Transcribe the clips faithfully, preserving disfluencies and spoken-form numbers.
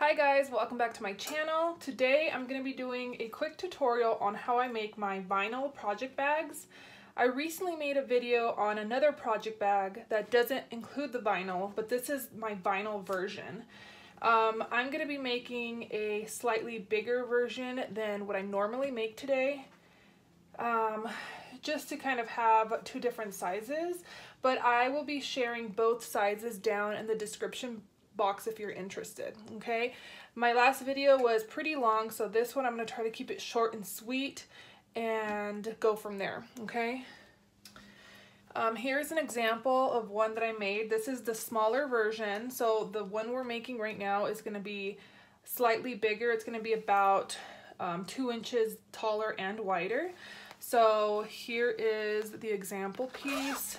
Hi guys, welcome back to my channel. Today I'm going to be doing a quick tutorial on how I make my vinyl project bags. I recently made a video on another project bag that doesn't include the vinyl, but this is my vinyl version. Um, I'm going to be making a slightly bigger version than what I normally make today, um, just to kind of have two different sizes, but I will be sharing both sizes down in the description box if you're interested. Okay, my last video was pretty long, so this one I'm going to try to keep it short and sweet and go from there. Okay, um, here's an example of one that I made. This is the smaller version, so the one we're making right now is going to be slightly bigger. It's going to be about um, two inches taller and wider. So here is the example piece.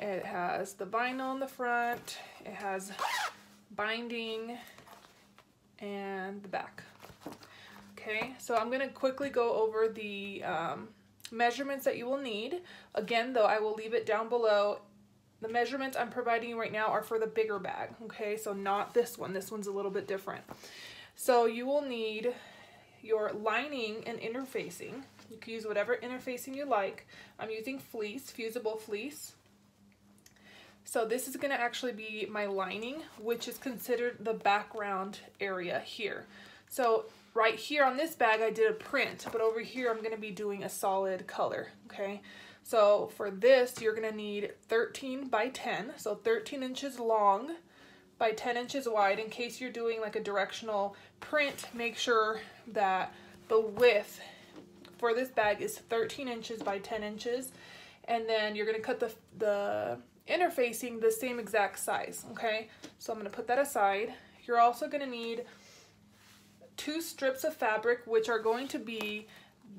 It has the vinyl in the front, it has binding, and the back. Okay, so I'm going to quickly go over the um, measurements that you will need. Again, though, I will leave it down below. The measurements I'm providing you right now are for the bigger bag, okay, so not this one. This one's a little bit different. So you will need your lining and interfacing. You can use whatever interfacing you like. I'm using fleece, fusible fleece. So this is going to actually be my lining, which is considered the background area here. So right here on this bag, I did a print, but over here, I'm going to be doing a solid color. Okay. So for this, you're going to need thirteen by ten. So thirteen inches long by ten inches wide. In case you're doing like a directional print, make sure that the width for this bag is thirteen inches by ten inches. And then you're going to cut the, the interfacing the same exact size. Okay, so I'm going to put that aside. You're also going to need two strips of fabric, which are going to be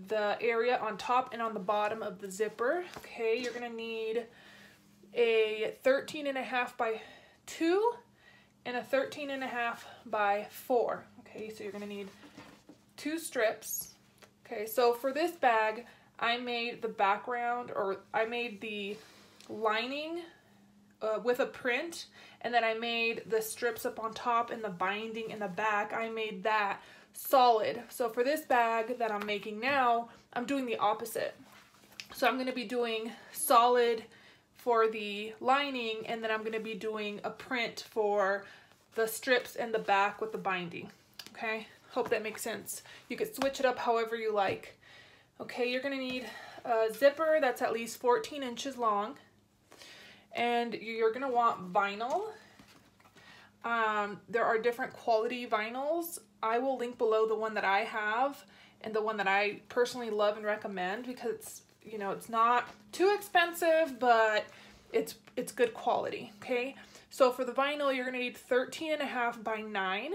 the area on top and on the bottom of the zipper. Okay, you're going to need a thirteen and a half by two and a thirteen and a half by four. Okay, so you're going to need two strips. Okay, so for this bag, I made the background, or I made the lining Uh, with a print, and then I made the strips up on top and the binding in the back. I made that solid. So for this bag that I'm making now, I'm doing the opposite. So I'm going to be doing solid for the lining, and then I'm going to be doing a print for the strips and the back with the binding. Okay, hope that makes sense. You could switch it up however you like. Okay, you're going to need a zipper that's at least fourteen inches long. And you're gonna want vinyl. Um, there are different quality vinyls. I will link below the one that I have and the one that I personally love and recommend, because it's, you know, it's not too expensive, but it's it's good quality. Okay, so for the vinyl, you're gonna need thirteen and a half by nine.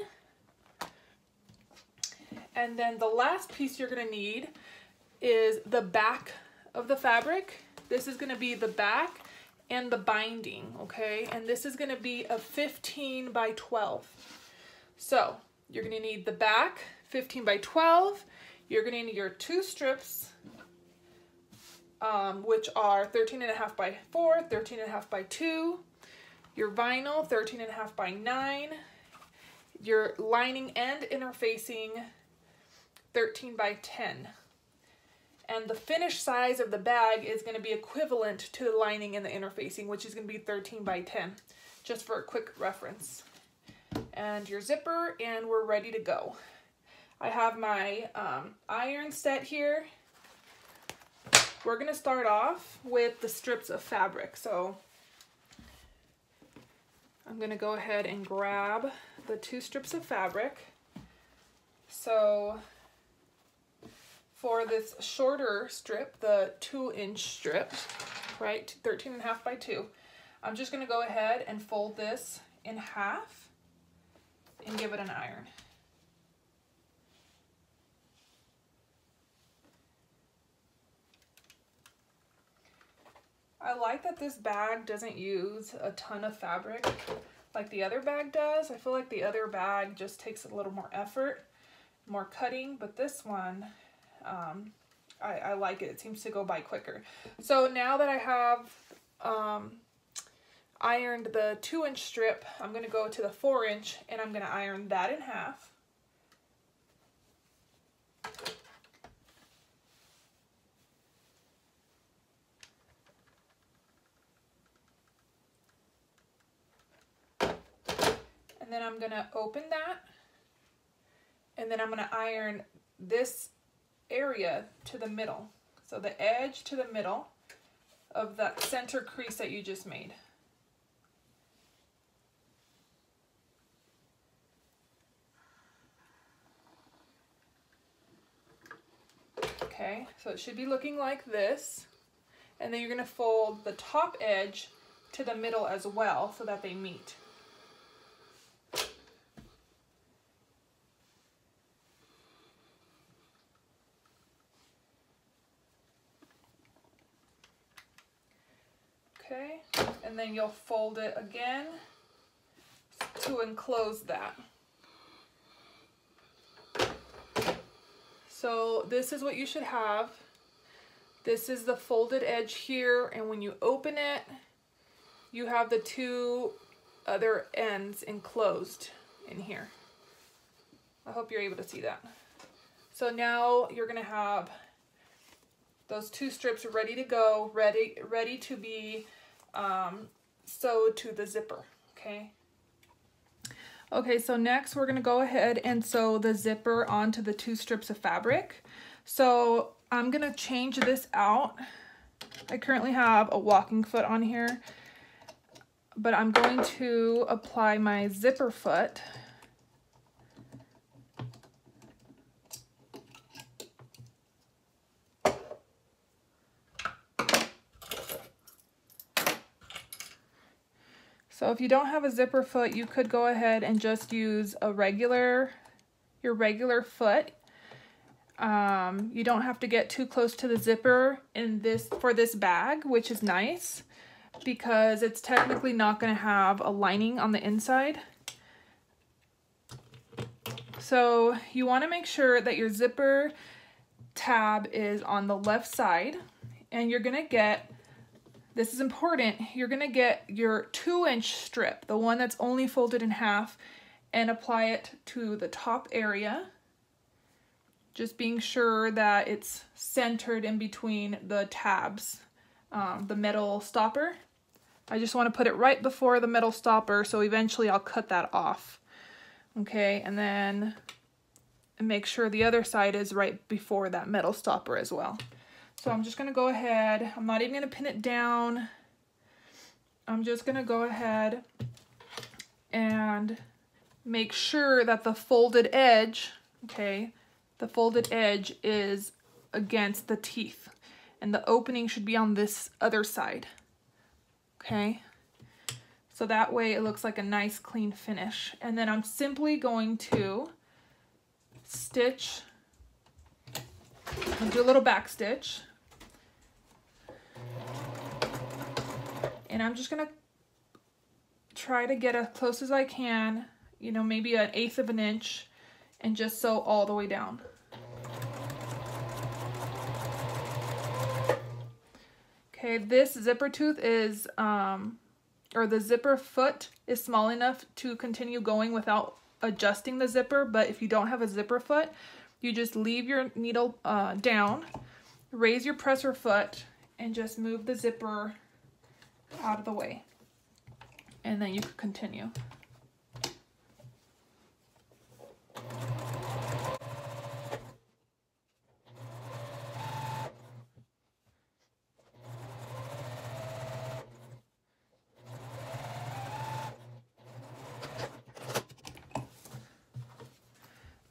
And then the last piece you're gonna need is the back of the fabric. This is gonna be the back and the binding. Okay, and this is going to be a fifteen by twelve. So you're going to need the back fifteen by twelve. You're going to need your two strips, um, which are thirteen and a half by four, thirteen and a half by two, your vinyl thirteen and a half by nine, your lining and interfacing thirteen by ten. And the finished size of the bag is going to be equivalent to the lining and the interfacing, which is going to be thirteen by ten, just for a quick reference. And your zipper, and we're ready to go. I have my um, iron set here. We're going to start off with the strips of fabric. So I'm going to go ahead and grab the two strips of fabric. So for this shorter strip, the two inch strip, right, thirteen and a half by two, I'm just gonna go ahead and fold this in half and give it an iron. I like that this bag doesn't use a ton of fabric like the other bag does. I feel like the other bag just takes a little more effort, more cutting, but this one, Um, I, I like it. It seems to go by quicker. So now that I have um, ironed the two inch strip. I'm going to go to the four inch and I'm going to iron that in half. And then I'm going to open that, and then I'm going to iron this area to the middle. So the edge to the middle of that center crease that you just made. Okay, so it should be looking like this. And then you're going to fold the top edge to the middle as well so that they meet. Okay, and then you'll fold it again to enclose that. So this is what you should have. This is the folded edge here, and when you open it, you have the two other ends enclosed in here. I hope you're able to see that. So now you're gonna have those two strips ready to go, ready, ready to be um, sewed to the zipper, okay? Okay, so next we're gonna go ahead and sew the zipper onto the two strips of fabric. So I'm gonna change this out. I currently have a walking foot on here, but I'm going to apply my zipper foot. So if you don't have a zipper foot, you could go ahead and just use a regular, your regular foot. Um, you don't have to get too close to the zipper in this for this bag, which is nice because it's technically not going to have a lining on the inside. So you want to make sure that your zipper tab is on the left side, and you're going to get, this is important, you're gonna get your two inch strip, the one that's only folded in half, and apply it to the top area. Just being sure that it's centered in between the tabs, um, the metal stopper. I just wanna put it right before the metal stopper, so eventually I'll cut that off. Okay, and then make sure the other side is right before that metal stopper as well. So I'm just gonna go ahead, I'm not even gonna pin it down. I'm just gonna go ahead and make sure that the folded edge, okay, the folded edge is against the teeth, and the opening should be on this other side, okay? So that way it looks like a nice clean finish. And then I'm simply going to stitch, do a little back stitch. And I'm just gonna try to get as close as I can, you know, maybe an eighth of an inch, and just sew all the way down. Okay, this zipper tooth is, um, or the zipper foot is small enough to continue going without adjusting the zipper, but if you don't have a zipper foot, you just leave your needle uh, down, raise your presser foot, and just move the zipper out of the way, and then you can continue.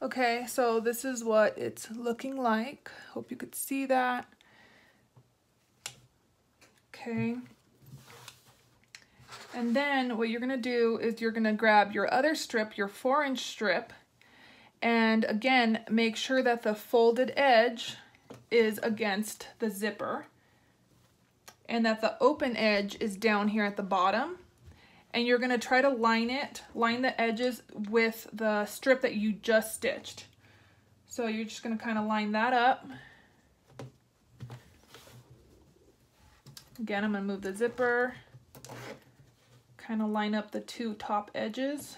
Okay, so this is what it's looking like. Hope you could see that. Okay. And then what you're gonna do is you're gonna grab your other strip, your four inch strip, and again, make sure that the folded edge is against the zipper and that the open edge is down here at the bottom. And you're gonna try to line it, line the edges with the strip that you just stitched. So you're just gonna kinda line that up. Again, I'm gonna move the zipper. kind of line up the two top edges.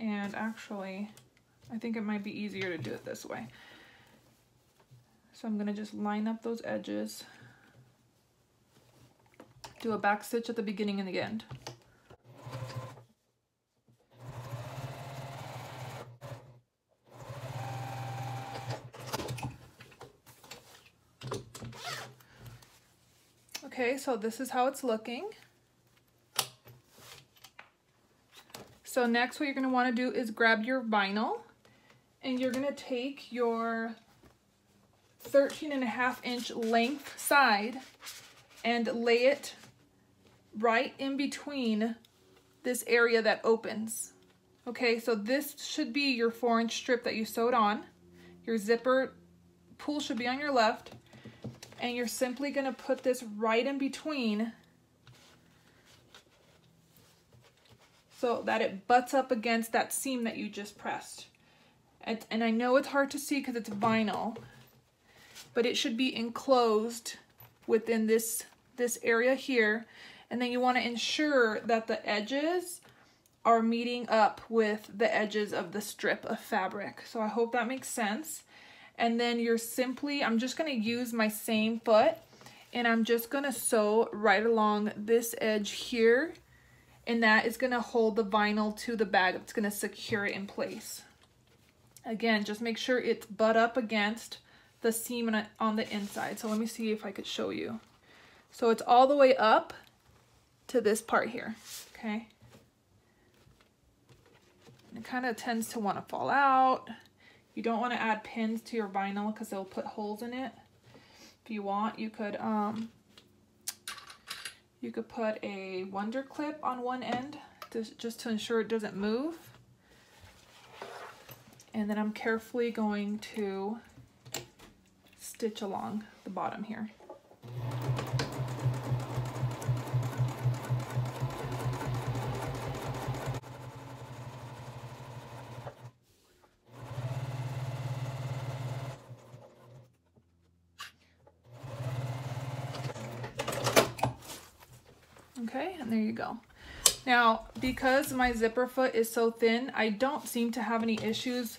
And actually, I think it might be easier to do it this way. So I'm gonna just line up those edges, do a back stitch at the beginning and the end. Okay, so this is how it's looking. So next what you're going to want to do is grab your vinyl and you're going to take your thirteen and a half inch length side and lay it right in between this area that opens. Okay, so this should be your four inch strip that you sewed on. Your zipper pull should be on your left and you're simply going to put this right in between so that it butts up against that seam that you just pressed. And, and I know it's hard to see because it's vinyl, but it should be enclosed within this, this area here. And then you want to ensure that the edges are meeting up with the edges of the strip of fabric. So I hope that makes sense. And then you're simply, I'm just going to use my same foot and I'm just going to sew right along this edge here. And that is gonna hold the vinyl to the bag. It's gonna secure it in place. Again, just make sure it's butt up against the seam on the inside. So let me see if I could show you. So it's all the way up to this part here, okay? And it kind of tends to wanna fall out. You don't wanna add pins to your vinyl because they'll put holes in it. If you want, you could, um, You could put a wonder clip on one end to, just to ensure it doesn't move. And then I'm carefully going to stitch along the bottom here. Okay, and there you go. Now, because my zipper foot is so thin, I don't seem to have any issues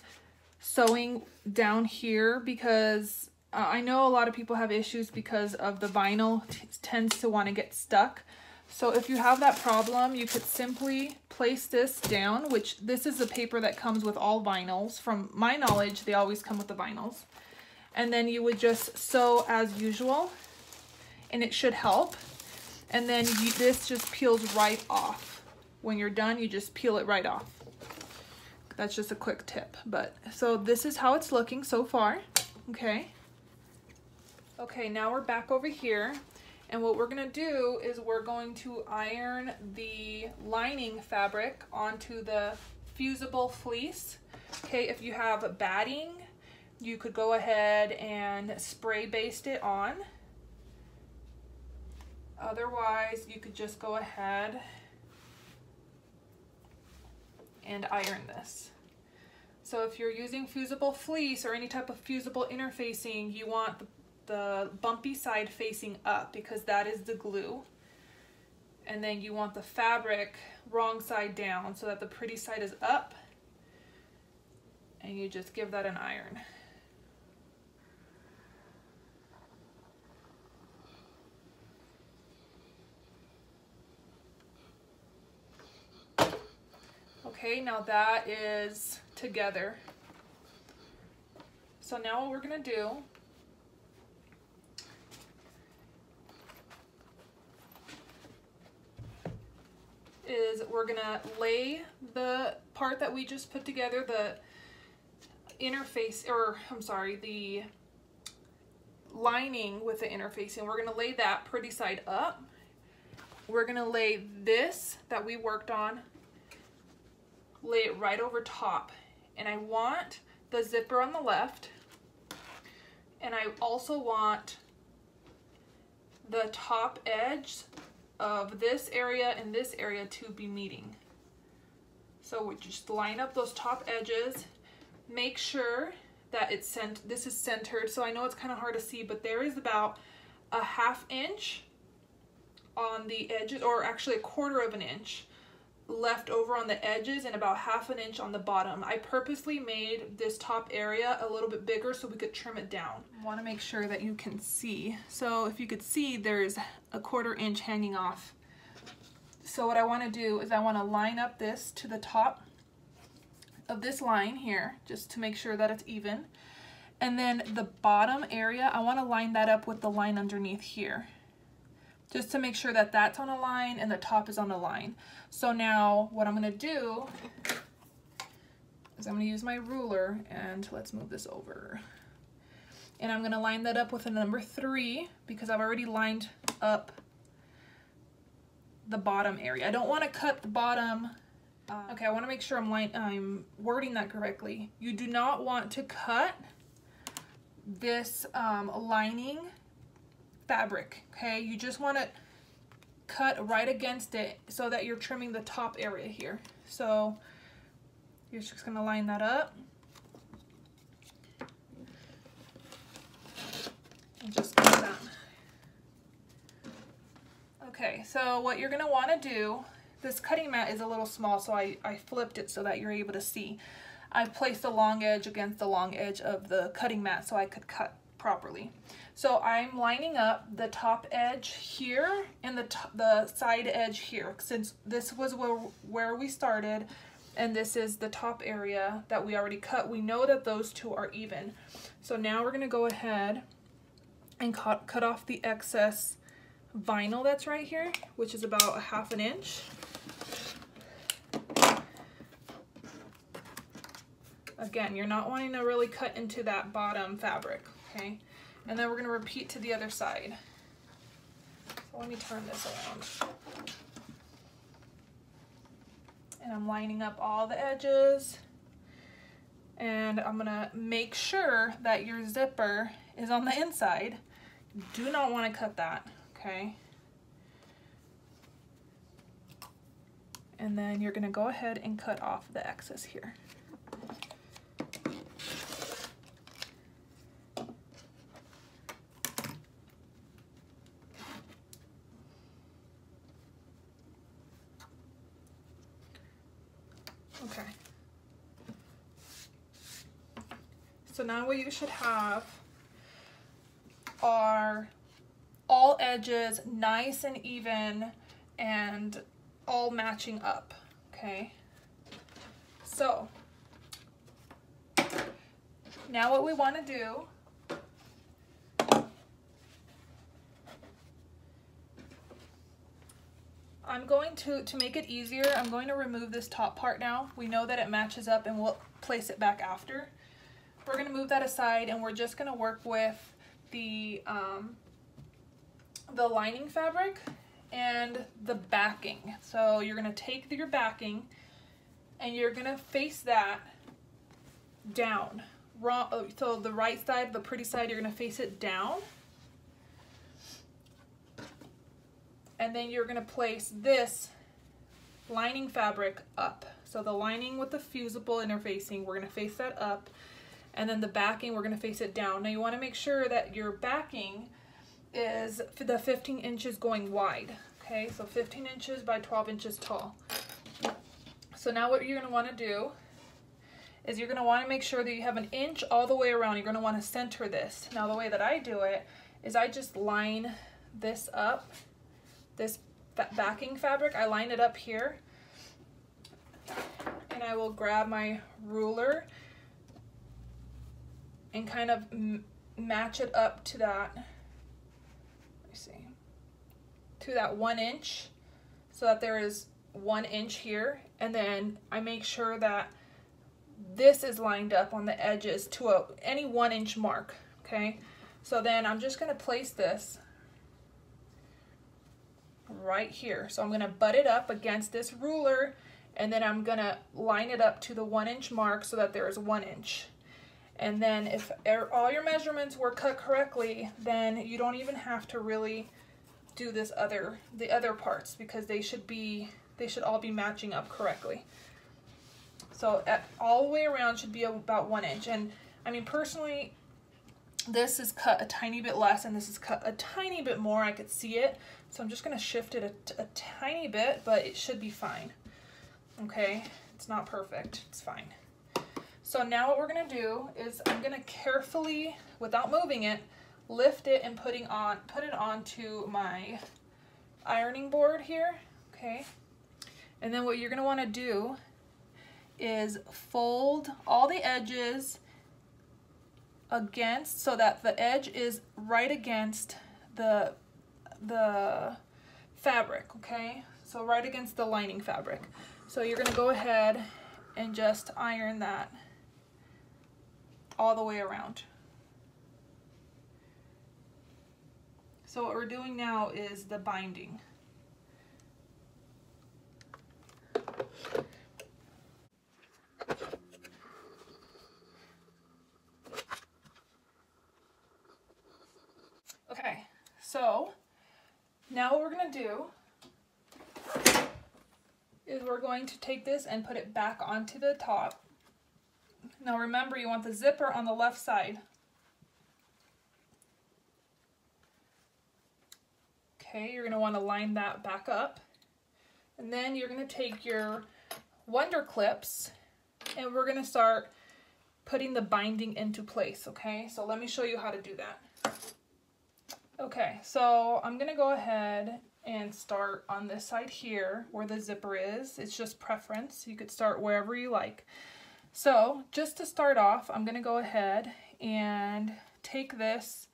sewing down here because uh, I know a lot of people have issues because of the vinyl tends to want to get stuck. So if you have that problem, you could simply place this down, which this is the paper that comes with all vinyls. From my knowledge, they always come with the vinyls. And then you would just sew as usual, and it should help. And then you, this just peels right off. When you're done, you just peel it right off. That's just a quick tip. But so this is how it's looking so far, okay? Okay, now we're back over here. And what we're gonna do is we're going to iron the lining fabric onto the fusible fleece. Okay, if you have batting, you could go ahead and spray baste it on. Otherwise, you could just go ahead and iron this. So if you're using fusible fleece or any type of fusible interfacing, you want the bumpy side facing up because that is the glue. And then you want the fabric wrong side down so that the pretty side is up. And you just give that an iron. Okay, now that is together. So now what we're gonna do is we're gonna lay the part that we just put together, the interface, or I'm sorry, the lining with the interfacing. We're gonna lay that pretty side up. We're gonna lay this that we worked on, lay it right over top, and I want the zipper on the left, and I also want the top edge of this area and this area to be meeting. So we just line up those top edges, make sure that it's sent this is centered. So I know it's kind of hard to see, but there is about a half inch on the edges, or actually a quarter of an inch left over on the edges, and about half an inch on the bottom. I purposely made this top area a little bit bigger so we could trim it down. I want to make sure that you can see. So if you could see, there's a quarter inch hanging off. So what I want to do is I want to line up this to the top of this line here, just to make sure that it's even. And then the bottom area, I want to line that up with the line underneath here, just to make sure that that's on a line and the top is on a line. So now what I'm gonna do is I'm gonna use my ruler, and let's move this over. And I'm gonna line that up with a number three, because I've already lined up the bottom area. I don't wanna cut the bottom. Okay, I wanna make sure I'm, line I'm wording that correctly. You do not want to cut this um, lining fabric, okay? You just want to cut right against it so that you're trimming the top area here. So you're just going to line that up and just cut that. Okay, so what you're going to want to do, this cutting mat is a little small, so I, I flipped it so that you're able to see. I placed the long edge against the long edge of the cutting mat so I could cut properly. So I'm lining up the top edge here and the top, the side edge here, since this was where, where we started, and this is the top area that we already cut. We know that those two are even. So now we're going to go ahead and cut, cut off the excess vinyl that's right here, which is about a half an inch. Again, you're not wanting to really cut into that bottom fabric. Okay, and then we're going to repeat to the other side. So let me turn this around. And I'm lining up all the edges. And I'm going to make sure that your zipper is on the inside. You do not want to cut that, okay? And then you're going to go ahead and cut off the excess here. So now what you should have are all edges nice and even and all matching up, okay? So now what we want to do, I'm going to, to make it easier, I'm going to remove this top part now. We know that it matches up and we'll place it back after. We're going to move that aside, and we're just going to work with the um, the lining fabric and the backing. So you're going to take your backing and you're going to face that down. So the right side, the pretty side, you're going to face it down. And then you're going to place this lining fabric up. So the lining with the fusible interfacing, we're going to face that up. And then the backing, we're going to face it down. Now you want to make sure that your backing is the fifteen inches going wide. Okay, so fifteen inches by twelve inches tall. So now what you're going to want to do is you're going to want to make sure that you have an inch all the way around. You're going to want to center this. Now the way that I do it is I just line this up, this backing fabric. I line it up here, and I will grab my ruler and kind of m match it up to that, let me see, to that one inch, so that there is one inch here. And then I make sure that this is lined up on the edges to a, any one inch mark, okay? So then I'm just gonna place this right here. So I'm gonna butt it up against this ruler, and then I'm gonna line it up to the one inch mark so that there is one inch. And then if all your measurements were cut correctly, then you don't even have to really do this other, the other parts, because they should be, they should all be matching up correctly. So at, all the way around should be about one inch. And I mean, personally, This is cut a tiny bit less and this is cut a tiny bit more. I could see it. So I'm just going to shift it a, a tiny bit, but it should be fine. Okay, it's not perfect. It's fine. So now what we're going to do is I'm going to carefully, without moving it, lift it and putting on, put it onto my ironing board here. Okay. And then what you're going to want to do is fold all the edges against, so that the edge is right against the the fabric, okay? So right against the lining fabric. So you're gonna go ahead and just iron that all the way around. So what we're doing now is the binding. So now what we're going to do is we're going to take this and put it back onto the top. Now remember, you want the zipper on the left side. Okay, you're going to want to line that back up. And then you're going to take your Wonder Clips and we're going to start putting the binding into place, okay? So let me show you how to do that. Okay, so I'm gonna go ahead and start on this side here where the zipper is. It's just preference. You could start wherever you like. So just to start off, I'm gonna go ahead and take this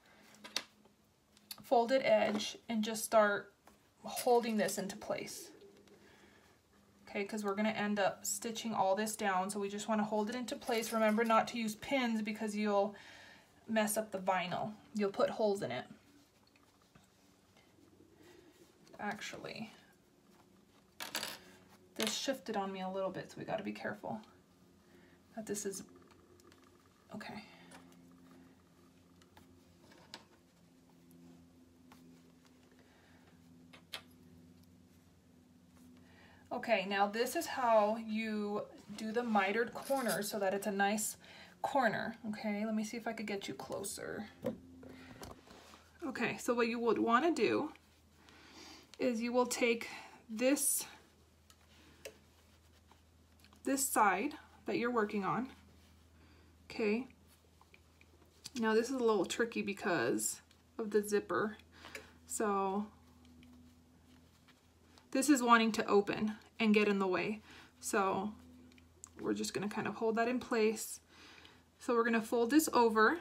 folded edge and just start holding this into place. Okay, because we're gonna end up stitching all this down. So we just wanna hold it into place. Remember not to use pins because you'll mess up the vinyl. You'll put holes in it. Actually, this shifted on me a little bit, so we got to be careful that this is okay. Okay, now this is how you do the mitered corner so that it's a nice corner. Okay, let me see if I could get you closer. Okay, so what you would want to do is you will take this this side that you're working on. Okay, now this is a little tricky because of the zipper, so this is wanting to open and get in the way, so we're just going to kind of hold that in place. So we're going to fold this over.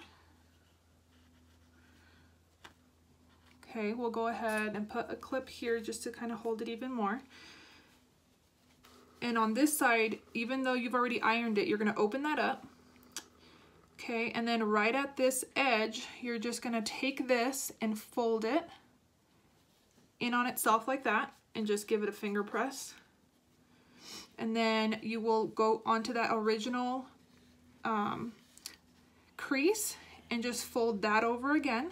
Okay, we'll go ahead and put a clip here just to kind of hold it even more. And on this side, even though you've already ironed it, you're going to open that up. Okay, and then right at this edge, you're just going to take this and fold it in on itself like that and just give it a finger press. And then you will go onto that original um, crease and just fold that over again.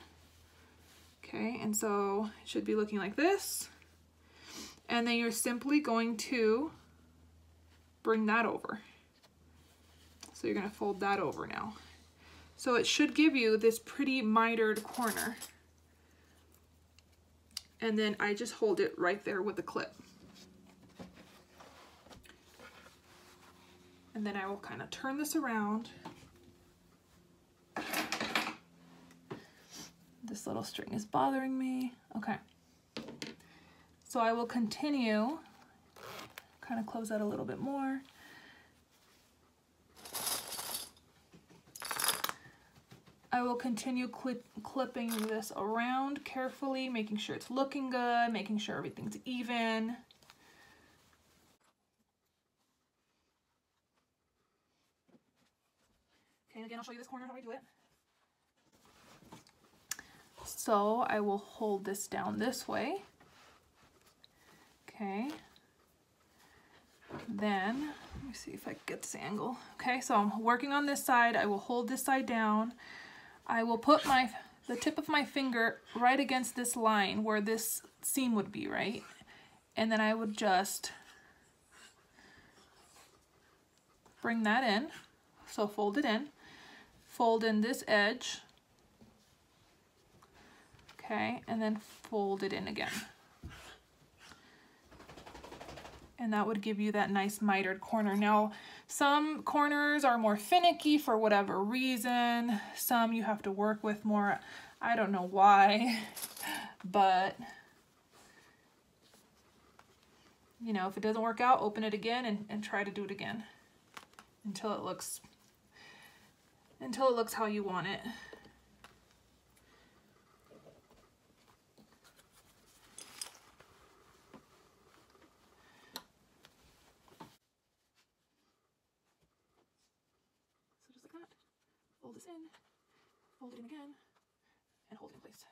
Okay, and so it should be looking like this. And then you're simply going to bring that over. So you're going to fold that over now. So it should give you this pretty mitered corner. And then I just hold it right there with a clip. And then I will kind of turn this around. This little string is bothering me. Okay, so I will continue, kind of close that a little bit more. I will continue clip, clipping this around carefully, making sure it's looking good, making sure everything's even. Okay, again, I'll show you this corner how I do it. So I will hold this down this way. Okay. Then, let me see if I can get this angle. Okay, so I'm working on this side. I will hold this side down. I will put my the tip of my finger right against this line where this seam would be, right? And then I would just bring that in. So fold it in. Fold in this edge. okay, and then fold it in again. And that would give you that nice mitered corner. Now, some corners are more finicky for whatever reason. Some you have to work with more. I don't know why, but you know, if it doesn't work out, open it again and, and try to do it again until it looks, until it looks how you want it. Fold this in, fold it in again, and hold it in place.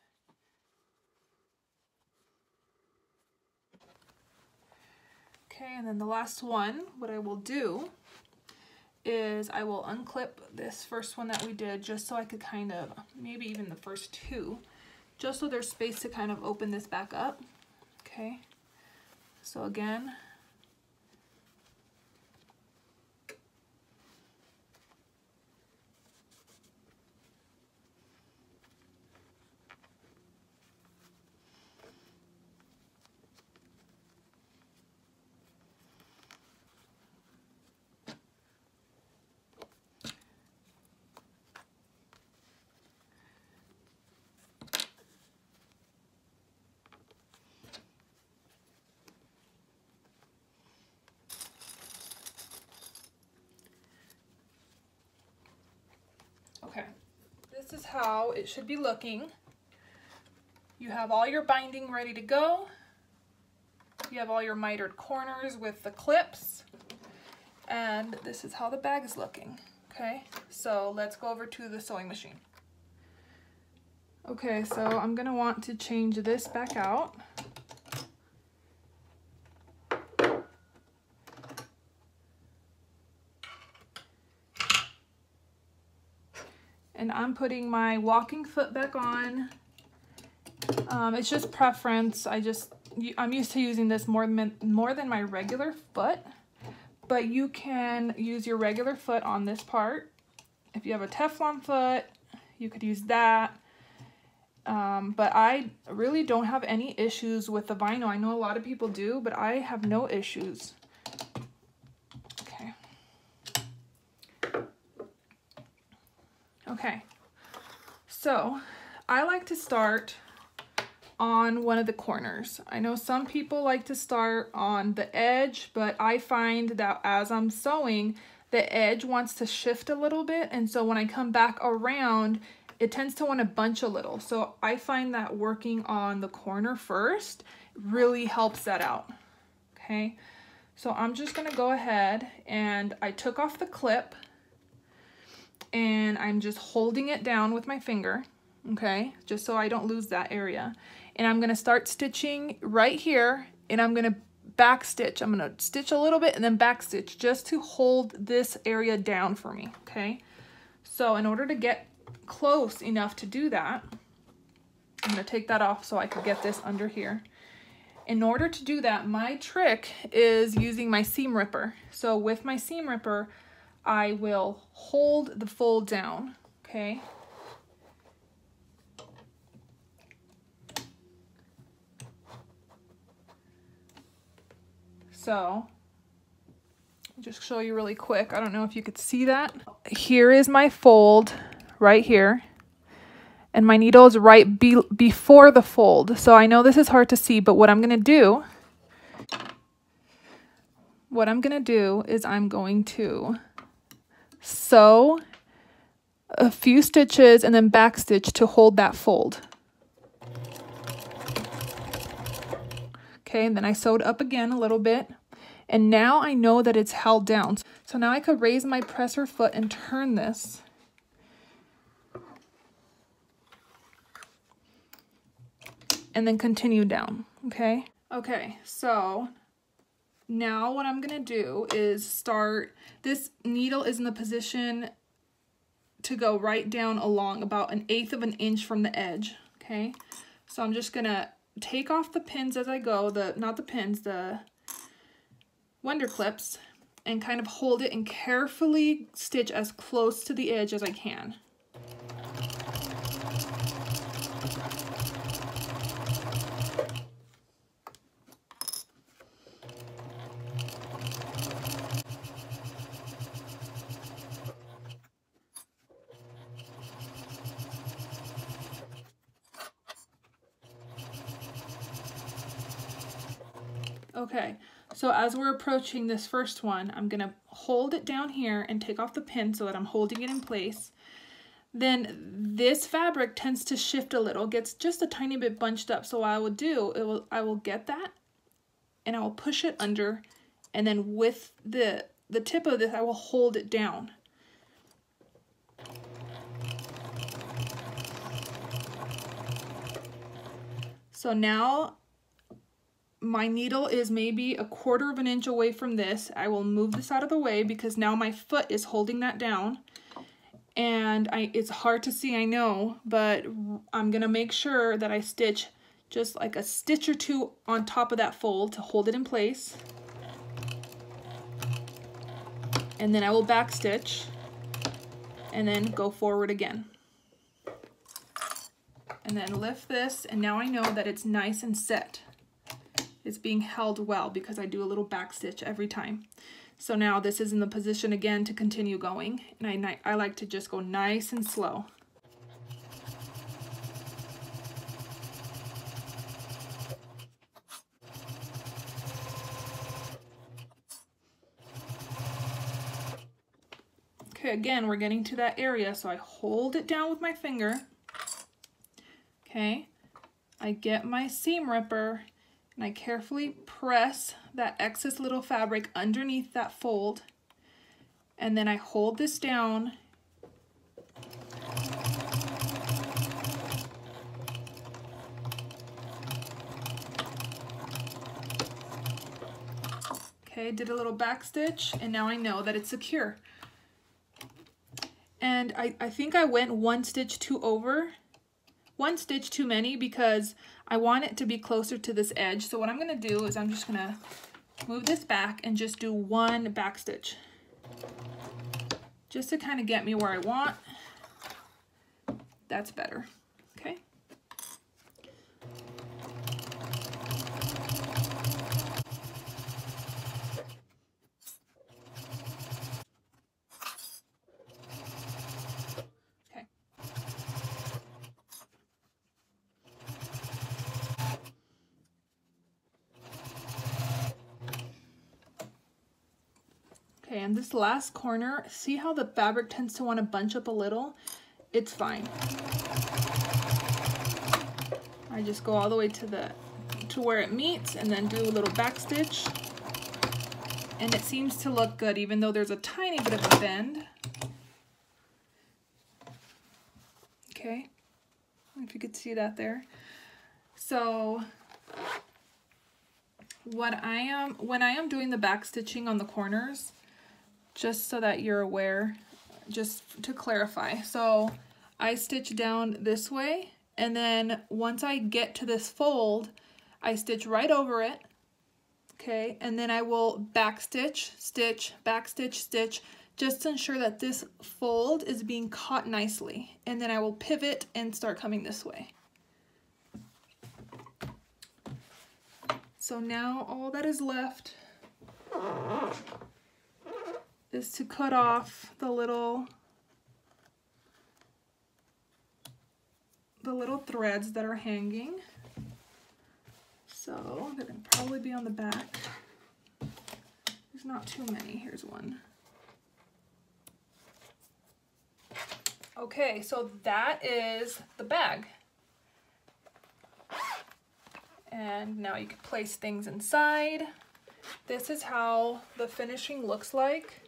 Okay, and then the last one, what I will do is I will unclip this first one that we did just so I could kind of, maybe even the first two, just so there's space to kind of open this back up. Okay, so again, okay, this is how it should be looking. You have all your binding ready to go. You have all your mitered corners with the clips. And this is how the bag is looking, okay? So let's go over to the sewing machine. Okay, so I'm gonna want to change this back out. And I'm putting my walking foot back on. Um, it's just preference. I just, I'm used to using this more than, more than my regular foot, but you can use your regular foot on this part. If you have a Teflon foot, you could use that. Um, but I really don't have any issues with the vinyl. I know a lot of people do, but I have no issues. Okay, so I like to start on one of the corners. I know some people like to start on the edge, but I find that as I'm sewing, the edge wants to shift a little bit. And so when I come back around, it tends to want to bunch a little. So I find that working on the corner first really helps that out, okay? So I'm just gonna go ahead and I took off the clip and I'm just holding it down with my finger, okay, just so I don't lose that area. And I'm gonna start stitching right here, and I'm gonna back stitch. I'm gonna stitch a little bit and then back stitch just to hold this area down for me, okay? So in order to get close enough to do that, I'm gonna take that off so I could get this under here. In order to do that, my trick is using my seam ripper. So with my seam ripper, I will hold the fold down, okay? So, just show you really quick. I don't know if you could see that. Here is my fold right here, and my needle is right be before the fold. So I know this is hard to see, but what I'm gonna do, what I'm gonna do is I'm going to sew a few stitches and then back stitch to hold that fold. Okay, and then I sewed up again a little bit, and now I know that it's held down. So now I could raise my presser foot and turn this. And then continue down, okay? Okay, so now what I'm gonna do is start, this needle is in the position to go right down along about an eighth of an inch from the edge, okay? So I'm just gonna take off the pins as I go, the not the pins, the Wonder Clips, and kind of hold it and carefully stitch as close to the edge as I can. Okay, so as we're approaching this first one, I'm gonna hold it down here and take off the pin so that I'm holding it in place. Then this fabric tends to shift a little, gets just a tiny bit bunched up. So what I will do, it will, I will get that and I will push it under, and then with the, the tip of this, I will hold it down. So now my needle is maybe a quarter of an inch away from this. I will move this out of the way because now my foot is holding that down. And I, it's hard to see, I know, but I'm gonna make sure that I stitch just like a stitch or two on top of that fold to hold it in place. And then I will back stitch and then go forward again. And then lift this, and now I know that it's nice and set. It's being held well because I do a little back stitch every time. So now this is in the position again to continue going, and I, I like to just go nice and slow. Okay, again, we're getting to that area, so I hold it down with my finger. Okay, I get my seam ripper, and I carefully press that excess little fabric underneath that fold, and then I hold this down, okay, did a little back stitch, and now I know that it's secure. And I, I think I went one stitch too over, one stitch too many, because I want it to be closer to this edge. So what I'm gonna do is I'm just gonna move this back and just do one back stitch, just to kind of get me where I want. That's better, okay? Okay, and this last corner, see how the fabric tends to want to bunch up a little? It's fine. I just go all the way to the to where it meets and then do a little back stitch. And it seems to look good, even though there's a tiny bit of a bend. Okay, if you could see that there. So what I am when I am doing the back stitching on the corners, just so that you're aware, just to clarify. So I stitch down this way, and then once I get to this fold, I stitch right over it, okay? And then I will back stitch, stitch, back stitch, stitch, just to ensure that this fold is being caught nicely. And then I will pivot and start coming this way. So now all that is left is to cut off the little the little threads that are hanging. So they're gonna probably be on the back. There's not too many. Here's one. Okay, so that is the bag. And now you can place things inside. This is how the finishing looks like.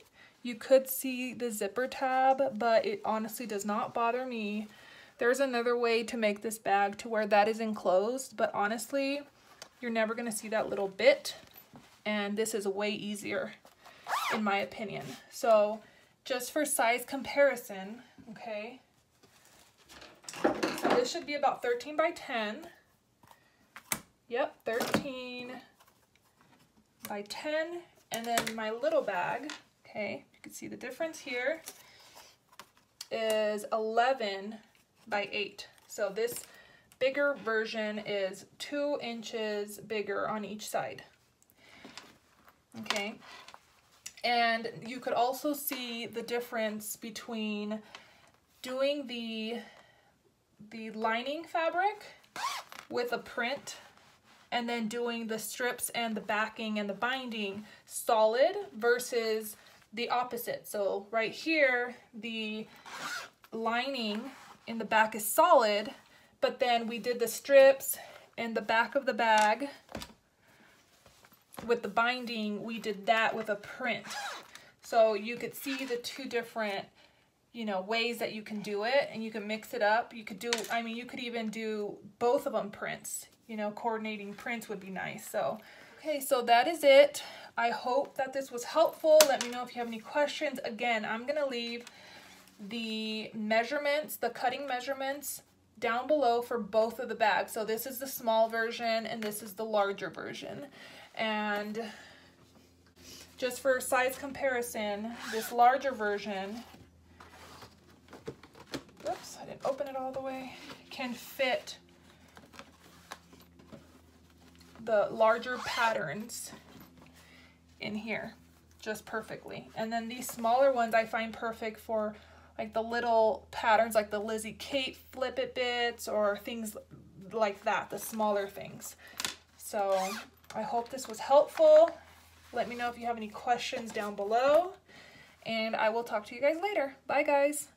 You could see the zipper tab, but it honestly does not bother me. There's another way to make this bag to where that is enclosed, but honestly, you're never gonna see that little bit, and this is way easier, in my opinion. So, just for size comparison, okay, so this should be about thirteen by ten. Yep, thirteen by ten, and then my little bag, okay, you can see the difference here, is eleven by eight. So this bigger version is two inches bigger on each side, okay? And you could also see the difference between doing the, the lining fabric with a print and then doing the strips and the backing and the binding solid versus the opposite. So right here, the lining in the back is solid, but then we did the strips and the back of the bag with the binding, we did that with a print. So you could see the two different, you know, ways that you can do it, and you can mix it up. You could do, I mean, you could even do both of them prints, you know, coordinating prints would be nice. So, okay, so that is it. I hope that this was helpful. Let me know if you have any questions. Again, I'm gonna leave the measurements, the cutting measurements down below for both of the bags. So this is the small version and this is the larger version. And just for size comparison, this larger version, oops, I didn't open it all the way, can fit the larger patterns in here just perfectly. And then these smaller ones I find perfect for like the little patterns, like the Lizzie Kate flip it bits or things like that, the smaller things. So I hope this was helpful. Let me know if you have any questions down below, and I will talk to you guys later. Bye guys.